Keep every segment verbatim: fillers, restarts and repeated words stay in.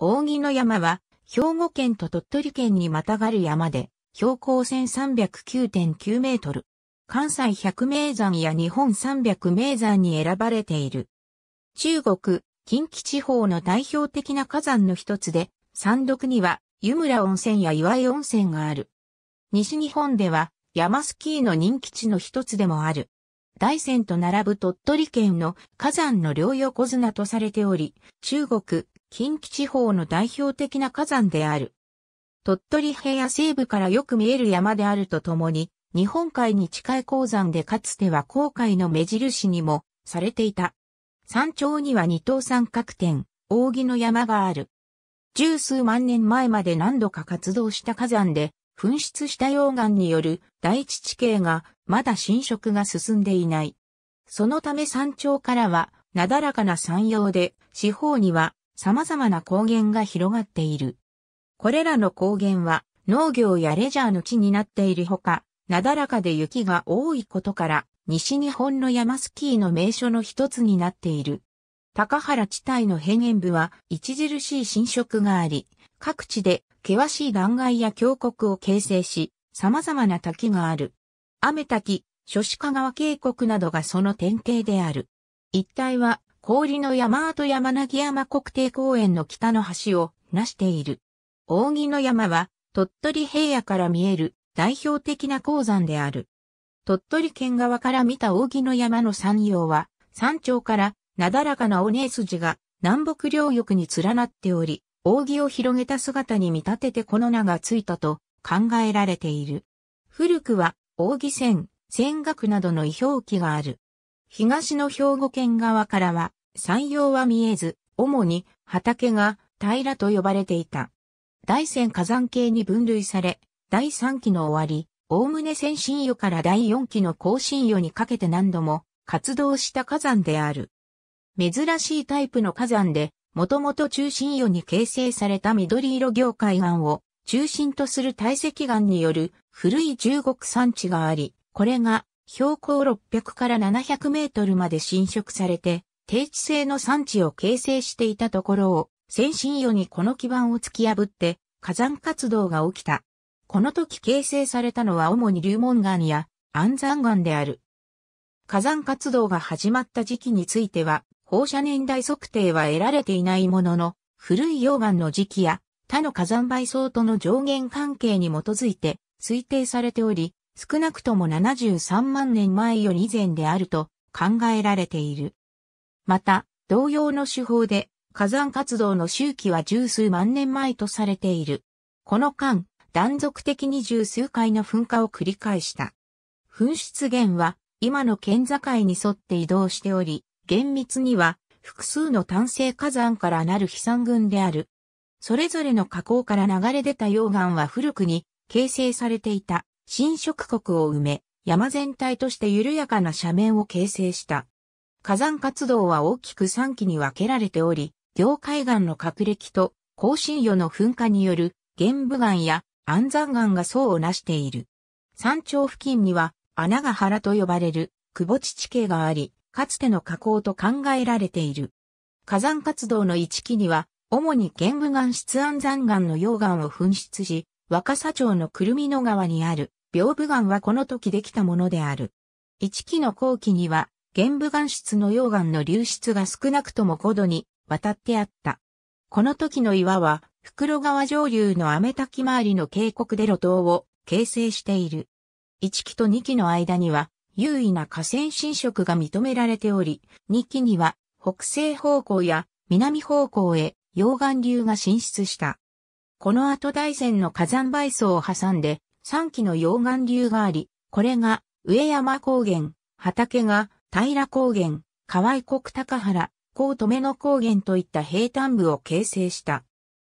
扇の山は、兵庫県と鳥取県にまたがる山で、標高 せんさんびゃくきゅうてんきゅう メートル。関西百名山や日本三百名山に選ばれている。中国、近畿地方の代表的な火山の一つで、山麓には湯村温泉や岩江温泉がある。西日本では、山スキーの人気地の一つでもある。大山と並ぶ鳥取県の火山の両横綱とされており、中国、近畿地方の代表的な火山である。鳥取平野西部からよく見える山であるとともに、日本海に近い鉱山でかつては航海の目印にもされていた。山頂には二等三角点、扇の山がある。十数万年前まで何度か活動した火山で、噴出した溶岩による大地地形がまだ浸食が進んでいない。そのため山頂からはなだらかな山容で四方には様々な高原が広がっている。これらの高原は農業やレジャーの地になっているほか、なだらかで雪が多いことから西日本の山スキーの名所の一つになっている。高原地帯の平原部は著しい浸食があり、各地で険しい断崖や峡谷を形成し、様々な滝がある。雨滝、諸子賀川渓谷などがその典型である。一帯は、氷の山跡や柳山国定公園の北の端をなしている。扇の山は、鳥取平野から見える代表的な鉱山である。鳥取県側から見た扇の山の山容は、山頂からなだらかな尾根筋が南北両翼に連なっており、扇を広げた姿に見立ててこの名がついたと考えられている。古くは扇仙、仙岳などの異表記がある。東の兵庫県側からは山容は見えず、主に畑が平と呼ばれていた。大山火山系に分類され、だいさんきの終わり、おおむね先進余からだいよんきの後進余にかけて何度も活動した火山である。珍しいタイプの火山で、もともと中心余に形成された緑色凝灰岩を中心とする堆積岩による古い中国山地があり、これが標高ろっぴゃくからななひゃくメートルまで浸食されて低地性の山地を形成していたところを先進余にこの基盤を突き破って火山活動が起きた。この時形成されたのは主に流紋岩や安山岩である。火山活動が始まった時期については、放射年代測定は得られていないものの、古い溶岩の時期や他の火山灰層との上限関係に基づいて推定されており、少なくともななじゅうさんまんねんまえより以前であると考えられている。また、同様の手法で火山活動の周期は十数万年前とされている。この間、断続的に十数回の噴火を繰り返した。噴出源は今の県境に沿って移動しており、厳密には複数の単成火山からなる飛散群である。それぞれの火口から流れ出た溶岩は古くに形成されていた浸食国を埋め、山全体として緩やかな斜面を形成した。火山活動は大きくさんきに分けられており、凝灰岩の角礫と後進余の噴火による玄武岩や安山岩が層をなしている。山頂付近には穴ヶ原と呼ばれる窪地地形があり、かつての火口と考えられている。火山活動の一期には、主に玄武岩質安山岩の溶岩を噴出し、若狭町のくるみ野川にある屏風岩はこの時できたものである。一期の後期には、玄武岩質の溶岩の流出が少なくともごどに渡ってあった。この時の岩は、袋川上流の雨滝周りの渓谷で露頭を形成している。一期と二期の間には、優位な河川浸食が認められており、にきには北西方向や南方向へ溶岩流が進出した。この後大山の火山灰層を挟んでさんきの溶岩流があり、これが上山高原、畑が平高原、河合国高原、甲留野高原といった平坦部を形成した。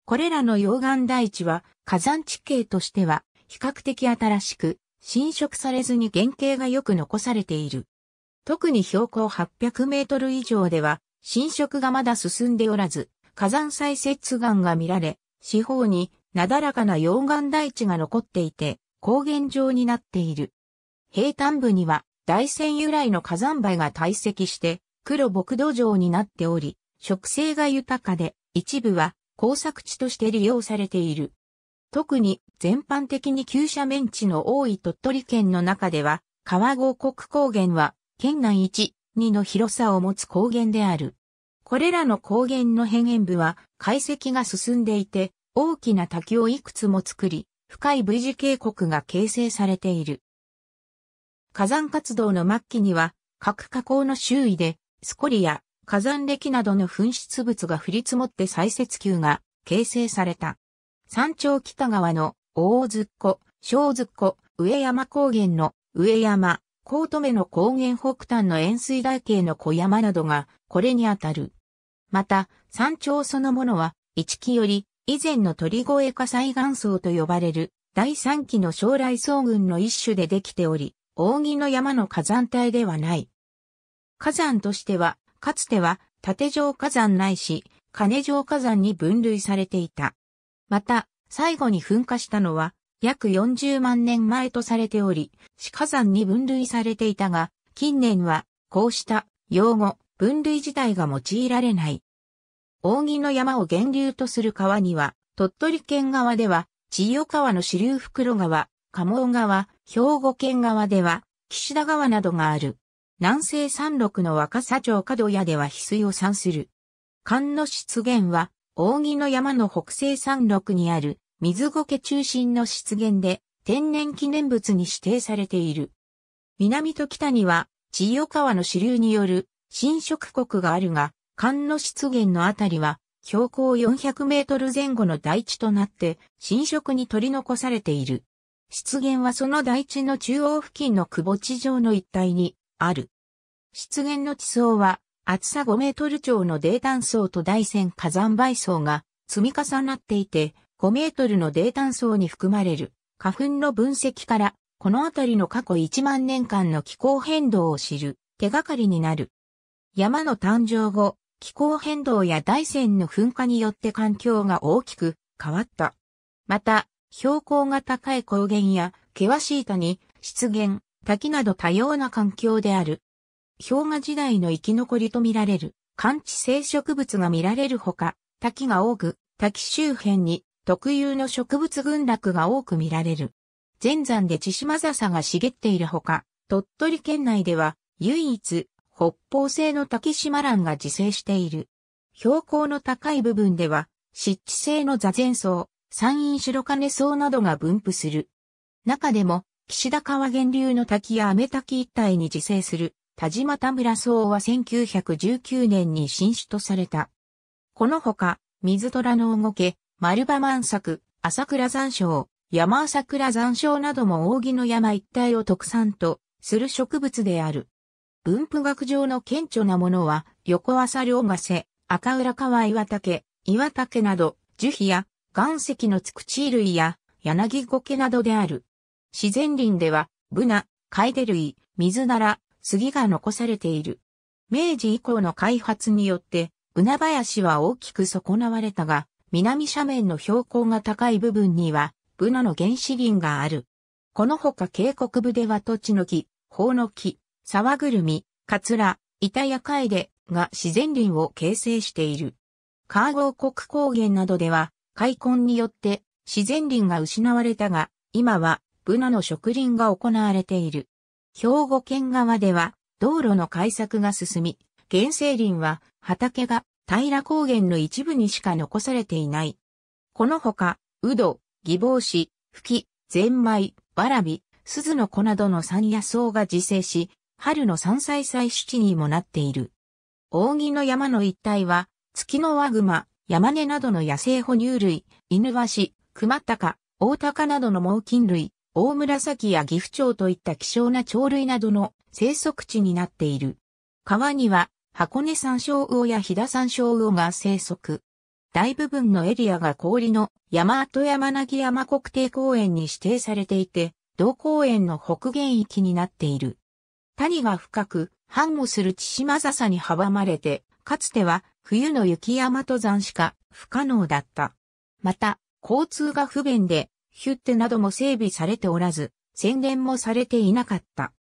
これらの溶岩台地は火山地形としては比較的新しく、浸食されずに原型がよく残されている。特に標高はっぴゃくメートル以上では浸食がまだ進んでおらず、火山砕屑岩が見られ、四方になだらかな溶岩台地が残っていて、高原状になっている。平坦部には大山由来の火山灰が堆積して黒木土壌になっており、植生が豊かで、一部は耕作地として利用されている。特に全般的に急斜面地の多い鳥取県の中では、川郷国高原は県内一、二の広さを持つ高原である。これらの高原の辺縁部は解析が進んでいて、大きな滝をいくつも作り、深い V 字渓谷が形成されている。火山活動の末期には、各火口の周囲で、スコリや火山礫などの噴出物が降り積もって砕屑丘が形成された。山頂北側の大津っこ、小津っこ、上山高原の上山、甲乙女の高原北端の円錐台形の小山などがこれにあたる。また、山頂そのものは、一期より以前の鳥越火災岩層と呼ばれるだいさん期の将来層群の一種でできており、扇の山の火山帯ではない。火山としては、かつては盾状火山ないし、金状火山に分類されていた。また、最後に噴火したのは、約よんじゅうまんねんまえとされており、死火山に分類されていたが、近年は、こうした、用語、分類自体が用いられない。扇の山を源流とする川には、鳥取県側では、千代川の支流袋川、蒲生川、兵庫県側では、岸田川などがある。南西山麓の若狭町角屋では翡翠を産する。寒の湿原は、扇の山の北西山麓にある、水苔中心の湿原で、天然記念物に指定されている。南と北には、千代川の支流による、浸食国があるが、寒の湿原のあたりは、標高よんひゃくメートル前後の台地となって、浸食に取り残されている。湿原はその台地の中央付近の窪地上の一帯に、ある。湿原の地層は、厚さごメートル超の泥炭層とだいせん火山灰層が積み重なっていて、ごメートルの泥炭層に含まれる花粉の分析から、この辺りの過去いちまんねんかんの気候変動を知る手がかりになる。山の誕生後、気候変動や大山の噴火によって環境が大きく変わった。また、標高が高い高原や険しい谷、湿原、滝など多様な環境である。氷河時代の生き残りと見られる、寒地生植物が見られるほか、滝が多く、滝周辺に特有の植物群落が多く見られる。全山で千島笹が茂っているほか、鳥取県内では唯一北方製の滝島蘭が自生している。標高の高い部分では、湿地性の座禅層、山陰白金層などが分布する。中でも、岸田川源流の滝や雨滝一帯に自生する。田島田村層はせんきゅうひゃくじゅうきゅうねんに新種とされた。このほか、水虎の動け、丸葉万作、朝倉山椒、山朝倉山椒なども扇の山一帯を特産とする植物である。分布学上の顕著なものは、横浅両ヶ瀬、赤浦川岩竹、岩竹など、樹皮や岩石のつく地類や柳苔などである。自然林では、ブナ、カエデ類、水なら、杉が残されている。明治以降の開発によって、ブナ林は大きく損なわれたが、南斜面の標高が高い部分には、ブナの原始林がある。このほか渓谷部ではトチノキ、ホオノキ、サワグルミ、カツラ、イタヤカエデが自然林を形成している。川郷国高原などでは、開墾によって自然林が失われたが、今はブナの植林が行われている。兵庫県側では道路の開削が進み、原生林は畑が平高原の一部にしか残されていない。このほか、ウド、ギボウシ、フキ、ゼンマイ、ワラビ、スズの子などの山野草が自生し、春の山菜採取地にもなっている。扇の山の一帯は、ツキノワグマ、ヤマネなどの野生哺乳類、イヌワシ、クマタカ、オオタカなどの猛禽類、大紫や岐阜蝶といった希少な鳥類などの生息地になっている。川には箱根山椒魚や飛騨山椒魚が生息。大部分のエリアが氷の山跡山柳山国定公園に指定されていて、同公園の北限域になっている。谷が深く、繁茂する千島笹に阻まれて、かつては冬の雪山登山しか不可能だった。また、交通が不便で、ヒュッテなども整備されておらず、宣伝もされていなかった。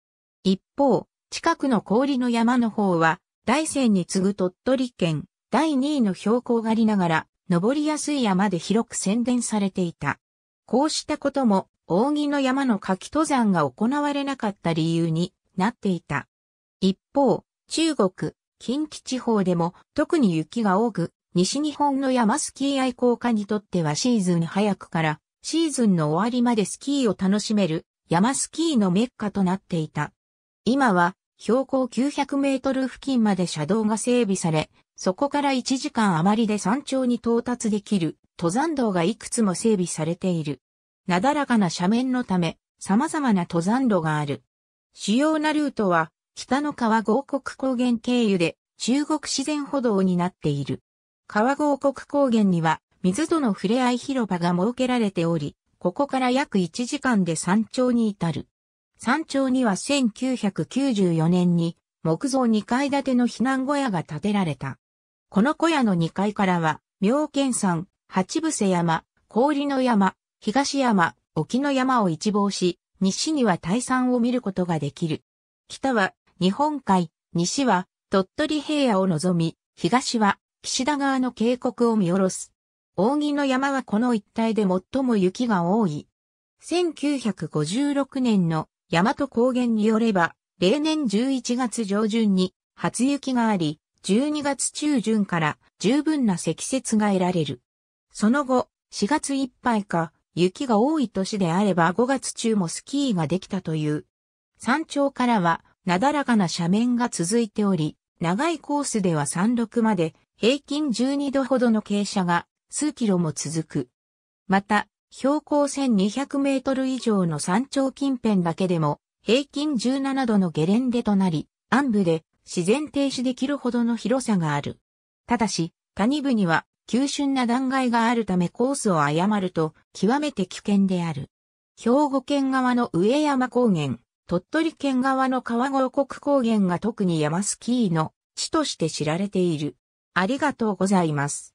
一方、近くの氷の山の方は、大山に次ぐ鳥取県、だいにいの標高がありながら、登りやすい山で広く宣伝されていた。こうしたことも、扇の山の夏季登山が行われなかった理由になっていた。一方、中国、近畿地方でも特に雪が多く、西日本の山スキー愛好家にとってはシーズン早くからシーズンの終わりまでスキーを楽しめる山スキーのメッカとなっていた。今は標高きゅうひゃくメートル付近まで車道が整備され、そこからいちじかん余りで山頂に到達できる登山道がいくつも整備されている。なだらかな斜面のため様々な登山路がある。主要なルートは北の川郷国高原経由で中国自然歩道になっている。川郷国高原には水との触れ合い広場が設けられており、ここから約いちじかんで山頂に至る。山頂にはせんきゅうひゃくきゅうじゅうよねんに木造にかい建ての避難小屋が建てられた。この小屋のにかいからは、妙見山、八伏山、氷の山、東山、沖の山を一望し、西には泰山を見ることができる。北は日本海、西は鳥取平野を望み、東は岸田川の渓谷を見下ろす。扇の山はこの一帯で最も雪が多い。せんきゅうひゃくごじゅうろくねんの大和高原によれば、例年じゅういちがつじょうじゅんに初雪があり、じゅうにがつちゅうじゅんから十分な積雪が得られる。その後、しがついっぱいか雪が多い年であればごがつちゅうもスキーができたという。山頂からはなだらかな斜面が続いており、長いコースでは山麓まで、平均じゅうにどほどの傾斜が数キロも続く。また、標高せんにひゃくメートル以上の山頂近辺だけでも平均じゅうななどのゲレンデとなり、暗部で自然停止できるほどの広さがある。ただし、谷部には急峻な断崖があるためコースを誤ると極めて危険である。兵庫県側の上山高原、鳥取県側の川郷国高原が特に山スキーの地として知られている。ありがとうございます。